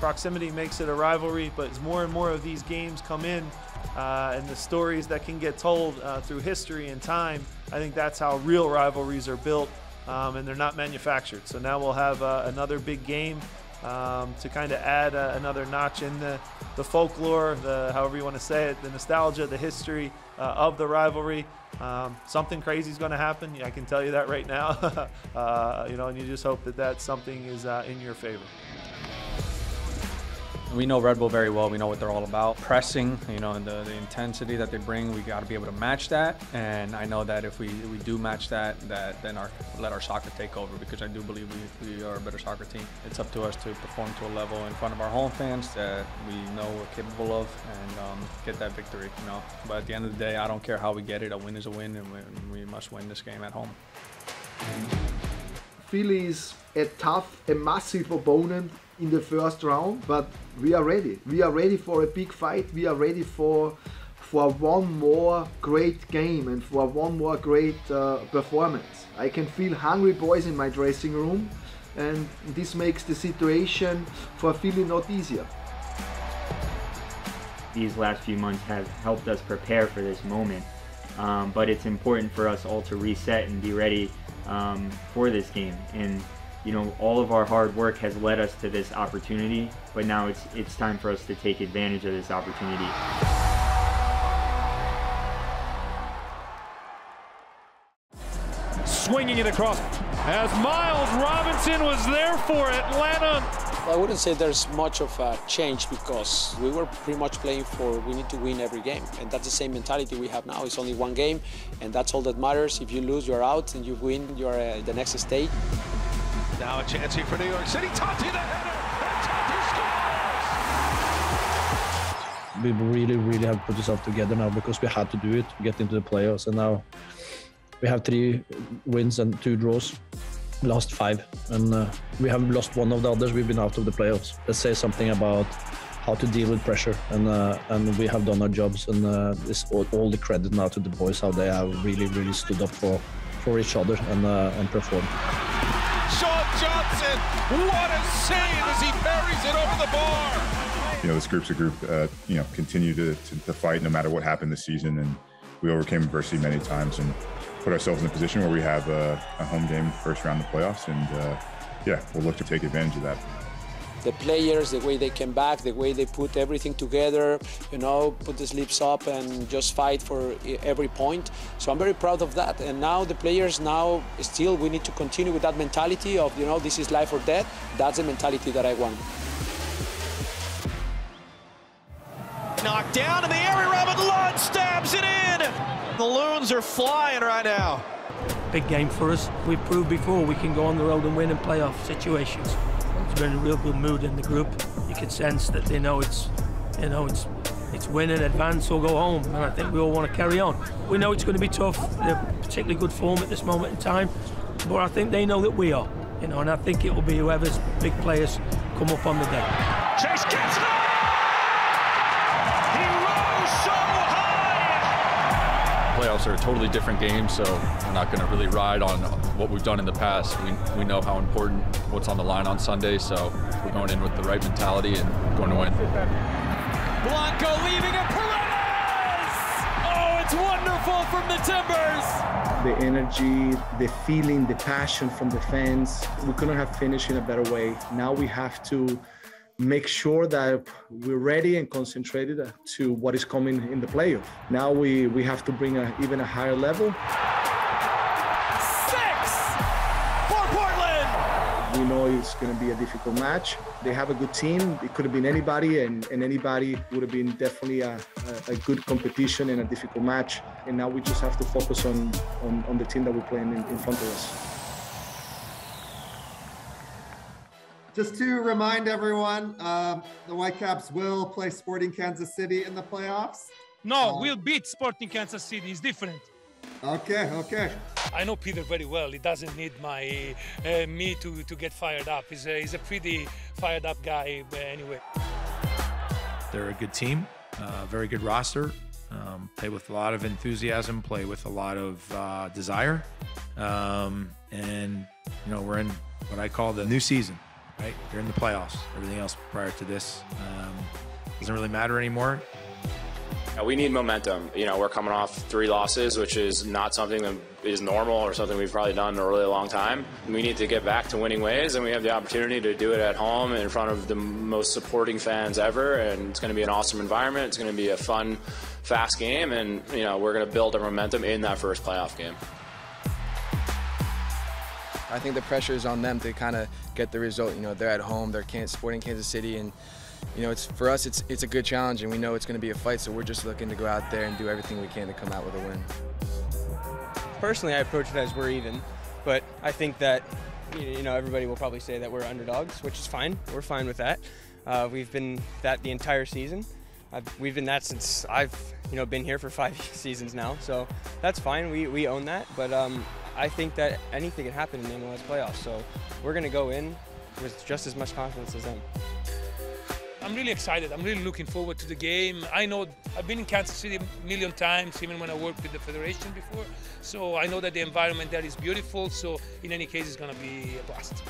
proximity makes it a rivalry, but as more and more of these games come in and the stories that can get told through history and time, I think that's how real rivalries are built, and they're not manufactured. So now we'll have another big game to kind of add another notch in the folklore, however you want to say it, the nostalgia, the history of the rivalry. Something crazy is going to happen. I can tell you that right now. You know, and you just hope that that something is in your favor. We know Red Bull very well. We know what they're all about. Pressing, you know, and the intensity that they bring, we got to be able to match that. And I know that if we do match that, then let our soccer take over, because I do believe we are a better soccer team. It's up to us to perform to a level in front of our home fans that we know we're capable of, and get that victory, you know. But at the end of the day, I don't care how we get it. A win is a win, and we must win this game at home. Philly is a tough, a massive opponent in the first round, but we are ready. We are ready for a big fight. We are ready for one more great game and for one more great performance. I can feel hungry boys in my dressing room, and this makes the situation for Philly not easier. These last few months have helped us prepare for this moment, but it's important for us all to reset and be ready for this game. And you know, all of our hard work has led us to this opportunity, but now it's time for us to take advantage of this opportunity. Swinging it across, as Miles Robinson was there for Atlanta. I wouldn't say there's much of a change, because we were pretty much playing for we need to win every game, and that's the same mentality we have now. It's only one game, and that's all that matters. If you lose, you're out, and you win, you're the next stage. Now a chance here for New York City. Tati the header, and Tati scores! We really have put ourselves together now, because we had to do it to get into the playoffs, and now we have 3 wins and 2 draws, last 5, and we have lost one of the others. We've been out of the playoffs. That says something about how to deal with pressure, and we have done our jobs, and it's all the credit now to the boys, how they have really stood up for each other and performed. Sean Johnson, what a save as he buries it over the bar! You know, this group's a group, you know, continue to fight no matter what happened this season, and we overcame adversity many times, and put ourselves in a position where we have a home game first round of the playoffs, and yeah, we'll look to take advantage of that. The players, the way they came back, the way they put everything together, you know, put the sleeves up and just fight for every point. So I'm very proud of that. And now the players, now still we need to continue with that mentality of, you know, this is life or death. That's the mentality that I want. Knocked down in the area, Robin Lod stabs it in. The Loons are flying right now. Big game for us. We proved before we can go on the road and win in playoff situations. It's been a real good mood in the group. You can sense that they know it's win in advance or go home, and I think we all want to carry on. We know it's going to be tough. They're particularly good form at this moment in time, but I think they know that we are, you know, and I think it will be whoever's big players come up on the day. Chase gets it up. Playoffs are a totally different game, so we're not going to really ride on what we've done in the past. We know how important what's on the line on Sunday, so we're going in with the right mentality and going to win. Blanco leaving it, Perez! Oh, it's wonderful from the Timbers! The energy, the feeling, the passion from the fans, we couldn't have finished in a better way. Now we have to make sure that we're ready and concentrated to what is coming in the playoff. Now we have to bring even a higher level. 6 for Portland! We know it's going to be a difficult match. They have a good team. It could have been anybody, and anybody would have been definitely a good competition and a difficult match. And now we just have to focus on the team that we're playing in front of us. Just to remind everyone, the Whitecaps will play Sporting Kansas City in the playoffs. No, we'll beat Sporting Kansas City. It's different. Okay, okay. I know Peter very well. He doesn't need my me to get fired up. He's a pretty fired up guy anyway. They're a good team, very good roster. Play with a lot of enthusiasm, play with a lot of desire. And, you know, we're in what I call the new season. right? You're in the playoffs. Everything else prior to this doesn't really matter anymore. We need momentum. You know, we're coming off 3 losses, which is not something that is normal or something we've probably done in a really long time. We need to get back to winning ways, and we have the opportunity to do it at home in front of the most supporting fans ever, and it's going to be an awesome environment. It's going to be a fun, fast game, and, you know, we're going to build our momentum in that first playoff game. I think the pressure is on them to kind of get the result. You know, they're at home, they're Sporting Kansas City, and you know, it's for us, it's a good challenge, and we know it's going to be a fight, so we're just looking to go out there and do everything we can to come out with a win. Personally, I approach it as we're even, but I think that, you know, everybody will probably say that we're underdogs, which is fine. We're fine with that. We've been that the entire season. We've been that since I've, you know, been here for 5 seasons now, so that's fine. We own that, but I think that anything can happen in the MLS playoffs, so we're going to go in with just as much confidence as them. I'm really excited. I'm really looking forward to the game. I know I've been in Kansas City a million times, even when I worked with the Federation before. So I know that the environment there is beautiful. So in any case, it's going to be a blast.